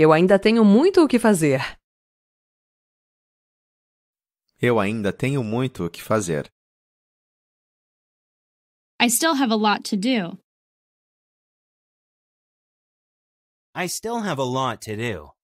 Eu ainda tenho muito o que fazer. Eu ainda tenho muito o que fazer. I still have a lot to do. I still have a lot to do.